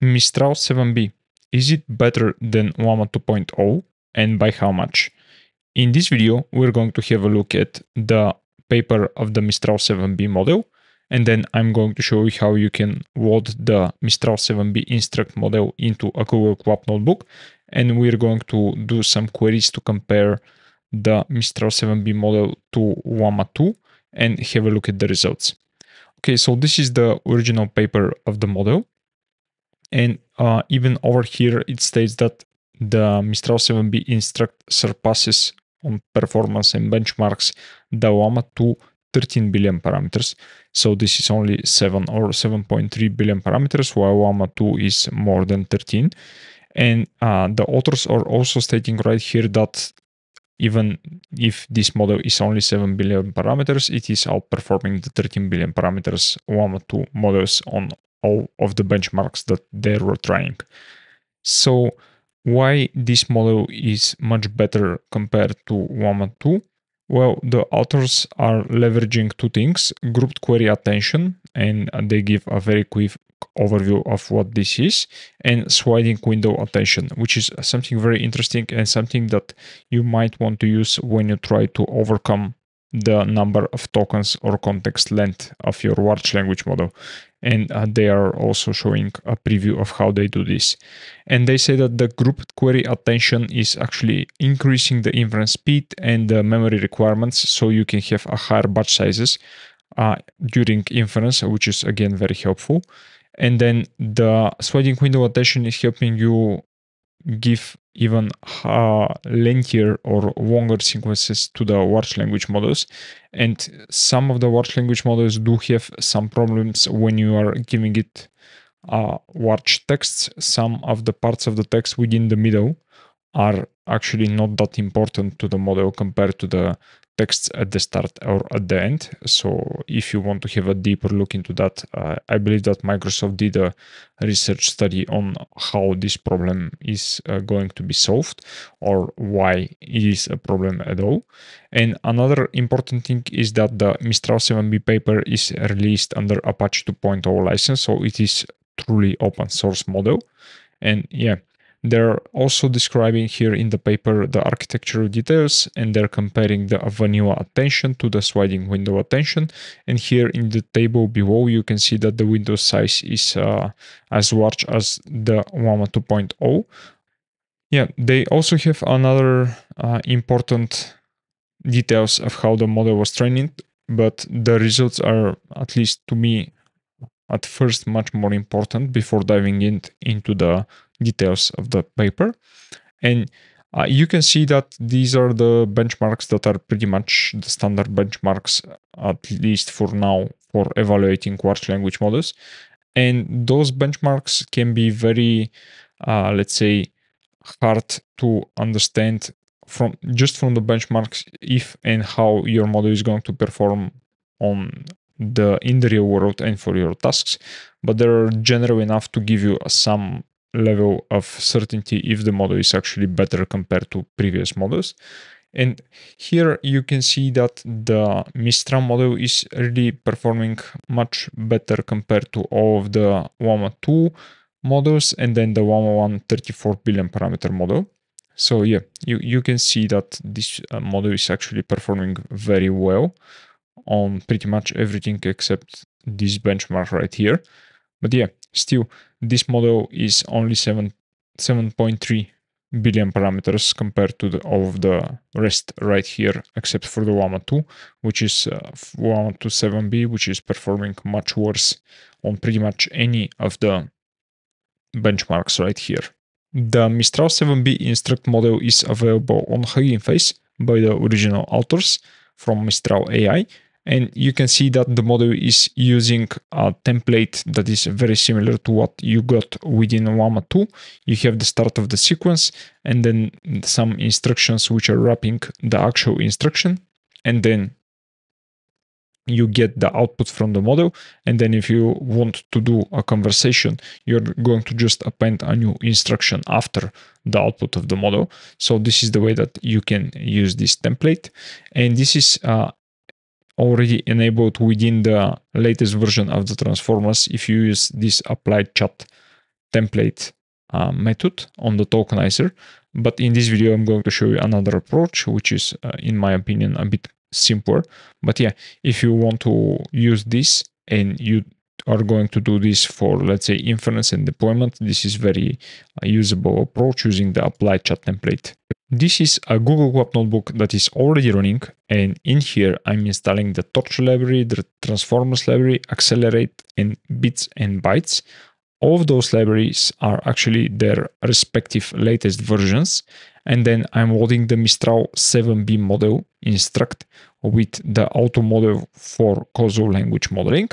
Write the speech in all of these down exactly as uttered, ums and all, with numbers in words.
Mistral seven B, is it better than Llama two point oh and by how much? In this video, we're going to have a look at the paper of the Mistral seven B model, and then I'm going to show you how you can load the Mistral seven B instruct model into a Google Colab notebook, and we're going to do some queries to compare the Mistral seven B model to Llama two and have a look at the results. Okay, so this is the original paper of the model, and uh, even over here it states that the Mistral seven B instruct surpasses on performance and benchmarks the Llama two thirteen billion parameters. So this is only seven or seven point three billion parameters, while Llama two is more than thirteen. And uh, the authors are also stating right here that even if this model is only seven billion parameters, it is outperforming the thirteen billion parameters Llama two models on all of the benchmarks that they were trying. So why this model is much better compared to Llama two? Well, the authors are leveraging two things, grouped query attention, and they give a very quick overview of what this is, and sliding window attention, which is something very interesting and something that you might want to use when you try to overcome the number of tokens or context length of your large language model. And uh, they are also showing a preview of how they do this. And they say that the grouped query attention is actually increasing the inference speed and the memory requirements, so you can have a higher batch sizes uh, during inference, which is again very helpful. And then the sliding window attention is helping you give even uh, lengthier or longer sequences to the large language models. And some of the large language models do have some problems when you are giving it uh, large texts. Some of the parts of the text within the middle are actually not that important to the model compared to the texts at the start or at the end. So if you want to have a deeper look into that, uh, I believe that Microsoft did a research study on how this problem is uh, going to be solved, or why it is a problem at all. And another important thing is that the Mistral seven B paper is released under Apache two point oh license, so it is truly open source model. And yeah, they're also describing here in the paper the architectural details, and they're comparing the vanilla attention to the sliding window attention. And here in the table below, you can see that the window size is uh, as large as the Llama two point oh. Yeah, they also have another uh, important details of how the model was trained, but the results are, at least to me, at first much more important before diving in into the details of the paper. And uh, you can see that these are the benchmarks that are pretty much the standard benchmarks, at least for now, for evaluating large language models. And those benchmarks can be very, uh, let's say, hard to understand from just from the benchmarks if and how your model is going to perform on the in the real world and for your tasks, but they're general enough to give you some level of certainty if the model is actually better compared to previous models. And here you can see that the Mistral model is really performing much better compared to all of the Llama two models, and then the Llama one thirty-four billion parameter model. So yeah, you, you can see that this model is actually performing very well on pretty much everything except this benchmark right here. But yeah, still, this model is only seven point three billion parameters compared to the, all of the rest right here, except for the Llama two, which is uh, Llama two seven B, which is performing much worse on pretty much any of the benchmarks right here. The Mistral seven B instruct model is available on Hugging Face by the original authors from Mistral A I. And you can see that the model is using a template that is very similar to what you got within Llama two. You have the start of the sequence, and then some instructions which are wrapping the actual instruction, and then you get the output from the model. And then if you want to do a conversation, you're going to just append a new instruction after the output of the model. So this is the way that you can use this template. And this is uh, already enabled within the latest version of the Transformers if you use this applied chat template uh, method on the tokenizer. But in this video, I'm going to show you another approach, which is, uh, in my opinion, a bit simpler. But yeah, if you want to use this and you are going to do this for, let's say, inference and deployment, this is very uh, usable approach using the applied chat template. This is a Google Colab notebook that is already running, and in here I'm installing the Torch library, the Transformers library, Accelerate, and Bits and Bytes. All of those libraries are actually their respective latest versions, and then I'm loading the Mistral seven B model instruct with the auto model for causal language modeling.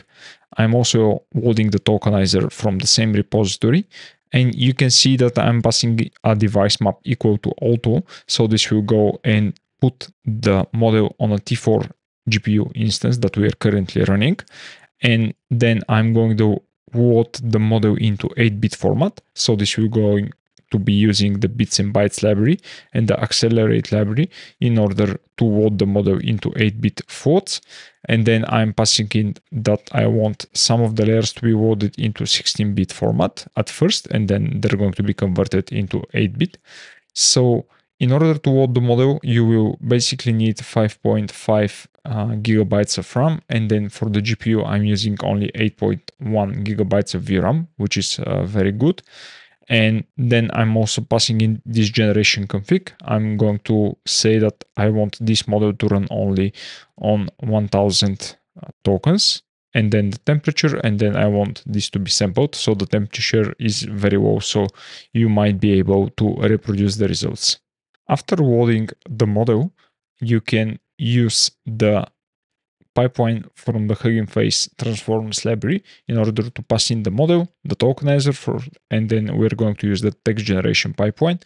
I'm also loading the tokenizer from the same repository, and you can see that I'm passing a device map equal to auto. So this will go and put the model on a T four G P U instance that we are currently running. And then I'm going to load the model into eight bit format. So this will go to be using the bits and bytes library and the accelerate library in order to load the model into eight bit floats. And then I'm passing in that I want some of the layers to be loaded into sixteen bit format at first, and then they're going to be converted into eight bit. So in order to load the model, you will basically need five point five uh, gigabytes of RAM. And then for the G P U, I'm using only eight point one gigabytes of V RAM, which is uh, very good. And then I'm also passing in this generation config. I'm going to say that I want this model to run only on one thousand tokens, and then the temperature, and then I want this to be sampled. So the temperature is very low, so you might be able to reproduce the results. After loading the model, you can use the pipeline from the Hugging Face Transformers library in order to pass in the model, the tokenizer, for, and then we're going to use the text generation pipeline.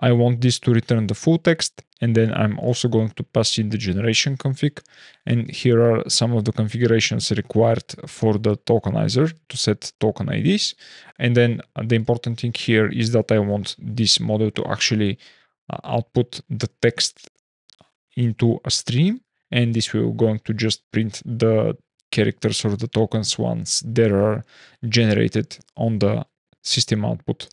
I want this to return the full text, and then I'm also going to pass in the generation config. And here are some of the configurations required for the tokenizer to set token I Ds. And then the important thing here is that I want this model to actually output the text into a stream. And this will going to just print the characters or the tokens once they are generated on the system output.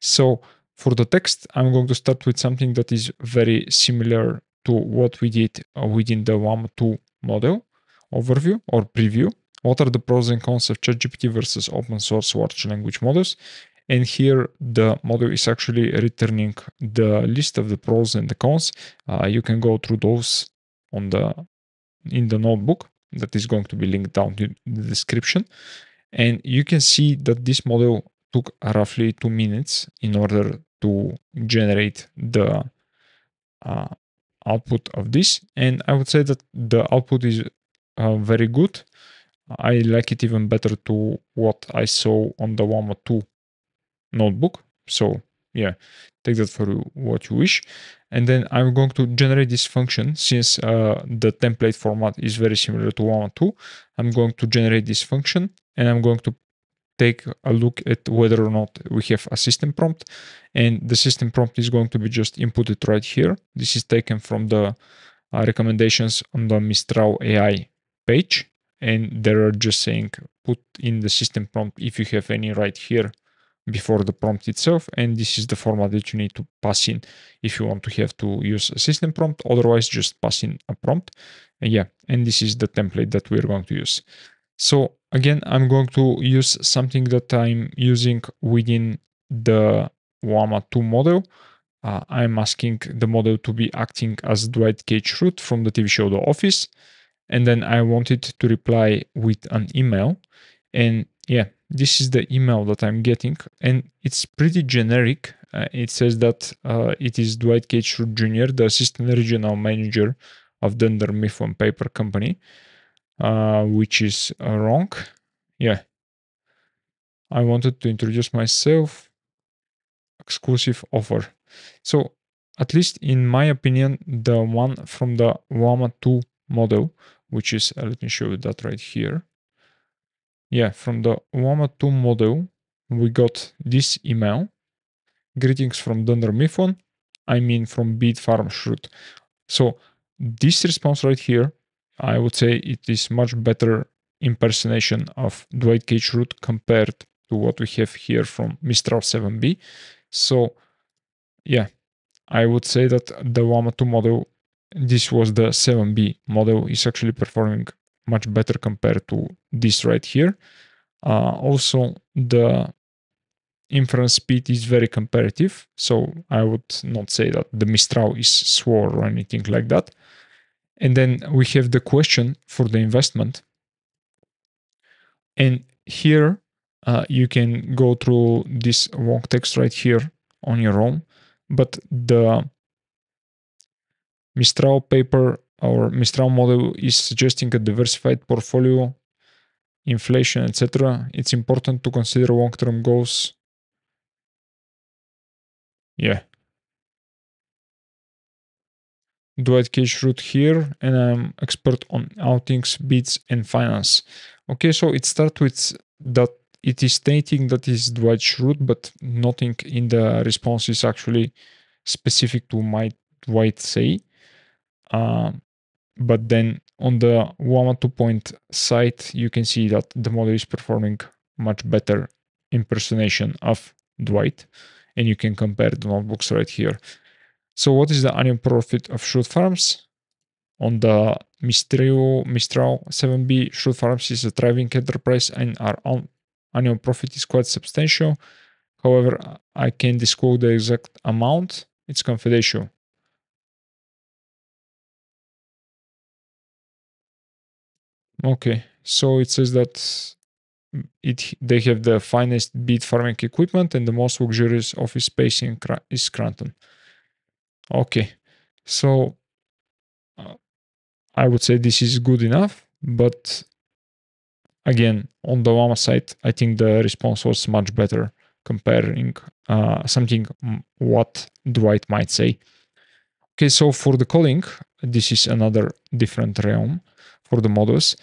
So for the text, I'm going to start with something that is very similar to what we did within the Llama two model overview or preview. What are the pros and cons of ChatGPT versus open source large language models? And here the model is actually returning the list of the pros and the cons. Uh, you can go through those on the in the notebook that is going to be linked down in the description, and you can see that this model took roughly two minutes in order to generate the uh, output of this, and I would say that the output is uh, very good. I like it even better to what I saw on the Llama two notebook. So yeah, take that for what you wish. And then I'm going to generate this function since uh, the template format is very similar to Llama two. I'm going to generate this function, and I'm going to take a look at whether or not we have a system prompt. And the system prompt is going to be just inputted right here. This is taken from the uh, recommendations on the Mistral A I page. And they're just saying, put in the system prompt if you have any right here before the prompt itself, and this is the format that you need to pass in if you want to have to use a system prompt. Otherwise, just pass in a prompt. And yeah, and this is the template that we're going to use. So again, I'm going to use something that I'm using within the Llama two model. Uh, I'm asking the model to be acting as Dwight K. Schrute from the T V show The Office, and then I want it to reply with an email. And yeah, this is the email that I'm getting, and it's pretty generic. Uh, it says that uh, it is Dwight K. Schrute Junior, the assistant regional manager of Dunder Mifflin Paper Company, uh, which is uh, wrong. Yeah. I wanted to introduce myself. Exclusive offer. So at least in my opinion, the one from the Llama two model, which is, uh, let me show you that right here. Yeah, from the Llama two model, we got this email. Greetings from Dunder Mifflin. I mean from Beat Farm Schrute. So this response right here, I would say it is much better impersonation of Dwight K. Schrute compared to what we have here from Mistral seven B. So yeah, I would say that the Llama two model, this was the seven B model, is actually performing much better compared to this right here. Uh, also, the inference speed is very comparative, so I would not say that the Mistral is slower or anything like that. And then we have the question for the investment. And here uh, you can go through this long text right here on your own, but the Mistral paper, our Mistral model, is suggesting a diversified portfolio, inflation, et cetera. It's important to consider long-term goals. Yeah. Dwight K. Schrute here, and I'm expert on outings, bids, and finance. Okay, so it starts with that it is stating that is Dwight Schrute, but nothing in the response is actually specific to my Dwight say. Uh, but then on the Llama two site, you can see that the model is performing much better impersonation of Dwight, and you can compare the notebooks right here. So what is the annual profit of Schrute Farms? On the Mistral, Mistral seven B, Schrute Farms is a thriving enterprise and our own annual profit is quite substantial. However, I can't disclose the exact amount. It's confidential. Okay, so it says that it they have the finest beet farming equipment and the most luxurious office space in is Scranton. Okay, so uh, I would say this is good enough, but again, on the Llama site, I think the response was much better comparing uh, something what Dwight might say. Okay, so for the calling, this is another different realm for the models.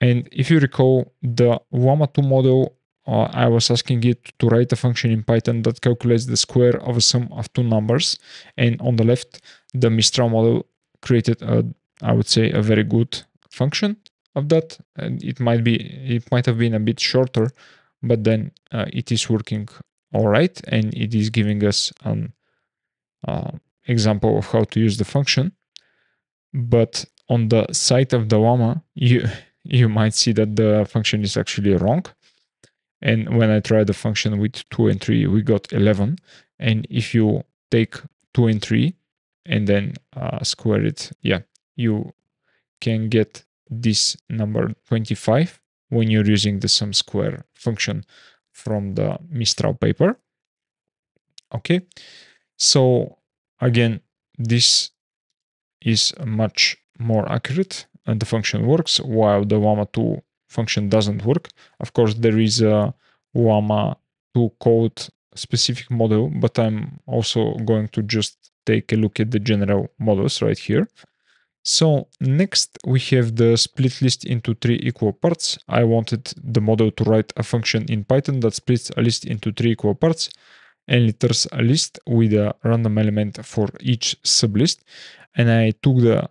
And if you recall, the Llama two model, uh, I was asking it to write a function in Python that calculates the square of a sum of two numbers. And on the left, the Mistral model created, a, I would say, a very good function of that. And it might be, it might have been a bit shorter, but then uh, it is working all right. And it is giving us an uh, example of how to use the function. But on the side of the Llama, you you might see that the function is actually wrong. And when I tried the function with two and three, we got eleven. And if you take two and three and then uh, square it, yeah, you can get this number twenty-five when you're using the sum square function from the Mistral paper. Okay, so again, this is much more accurate and the function works, while the Llama two function doesn't work. Of course, there is a Llama two code specific model, but I'm also going to just take a look at the general models right here. So next we have the split list into three equal parts. I wanted the model to write a function in Python that splits a list into three equal parts and returns a list with a random element for each sublist. And I took the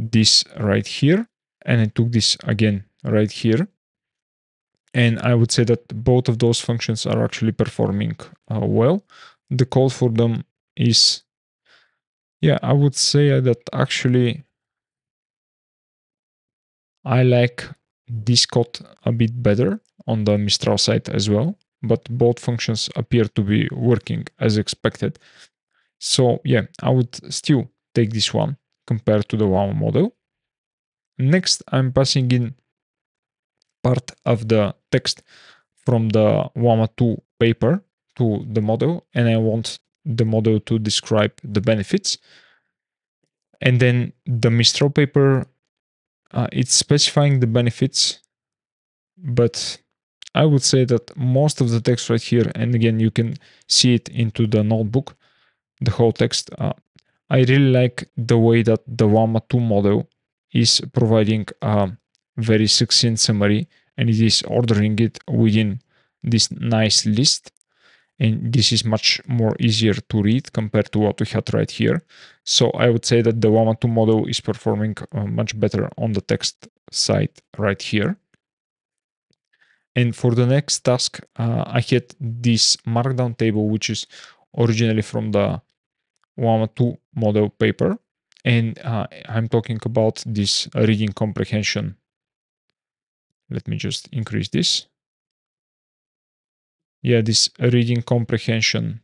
this right here, and I took this again right here. And I would say that both of those functions are actually performing uh, well. The code for them is, yeah, I would say that actually I like this code a bit better on the Mistral site as well, but both functions appear to be working as expected. So yeah, I would still take this one compared to the Llama model. Next, I'm passing in part of the text from the Llama two paper to the model, and I want the model to describe the benefits. And then the Mistral paper, uh, it's specifying the benefits, but I would say that most of the text right here, and again, you can see it into the notebook, the whole text. Uh, I really like the way that the Llama two model is providing a very succinct summary, and it is ordering it within this nice list. And this is much more easier to read compared to what we had right here. So I would say that the Llama two model is performing much better on the text side right here. And for the next task, uh, I had this markdown table, which is originally from the Llama two model paper. And uh, I'm talking about this reading comprehension. Let me just increase this. Yeah, this reading comprehension.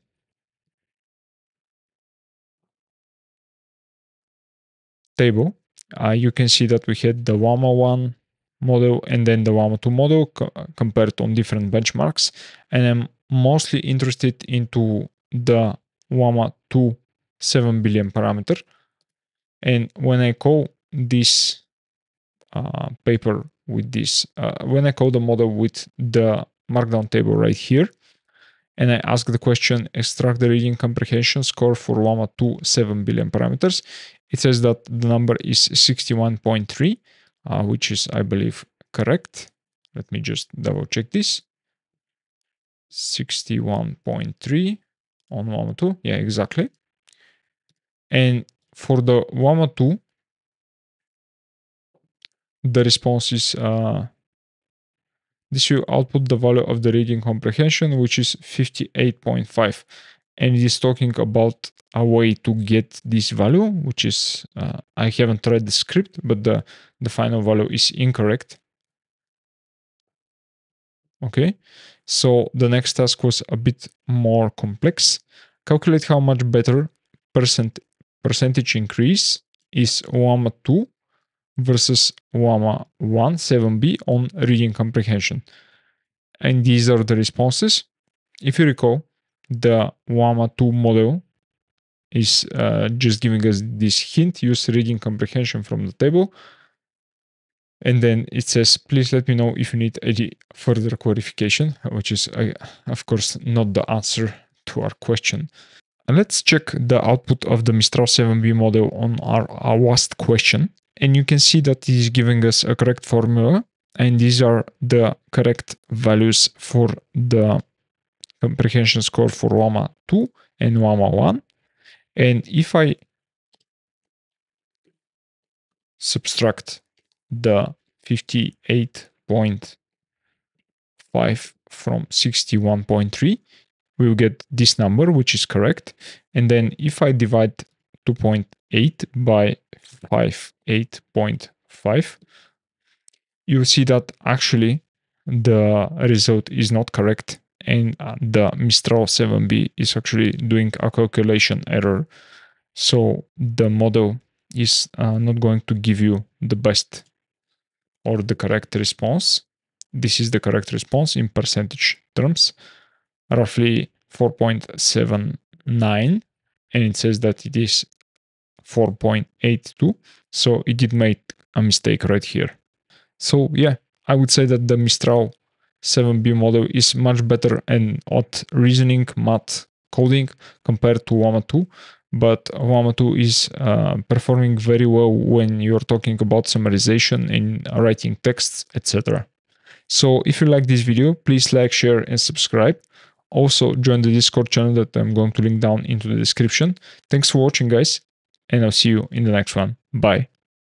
Table. Uh, you can see that we had the Llama one model and then the Llama two model co compared on different benchmarks, and I'm mostly interested into the Llama two seven billion parameter. And when I call this uh, paper with this, uh, when I call the model with the markdown table right here, and I ask the question, extract the reading comprehension score for Llama two seven billion parameters, it says that the number is sixty-one point three, uh, which is, I believe, correct. Let me just double check this. sixty-one point three on Llama two. Yeah, exactly. And for the Llama two, the response is... Uh, this will output the value of the reading comprehension, which is fifty-eight point five. And it is talking about a way to get this value, which is, uh, I haven't read the script, but the, the final value is incorrect. Okay, so the next task was a bit more complex. Calculate how much better percent, percentage increase is Llama two versus Llama one seven B on reading comprehension. And these are the responses. If you recall, the Llama two model is uh, just giving us this hint, use reading comprehension from the table. And then it says, please let me know if you need any further clarification, which is, uh, of course, not the answer to our question. And let's check the output of the Mistral seven B model on our, our last question. And you can see that it is giving us a correct formula. And these are the correct values for the comprehension score for Llama two and Llama one. And if I subtract the fifty-eight point five from sixty-one point three, we'll get this number, which is correct. And then if I divide two point eight by fifty-eight point five, you'll see that actually the result is not correct. And the Mistral seven B is actually doing a calculation error. So the model is uh, not going to give you the best or the correct response. This is the correct response in percentage terms, roughly four point seven nine. And it says that it is four point eight two. So it did make a mistake right here. So yeah, I would say that the Mistral seven B model is much better and at reasoning, math, coding compared to Llama two, but Llama two is uh, performing very well when you're talking about summarization and writing texts, et cetera. So if you like this video, please like, share, and subscribe. Also join the Discord channel that I'm going to link down into the description. Thanks for watching, guys, and I'll see you in the next one. Bye.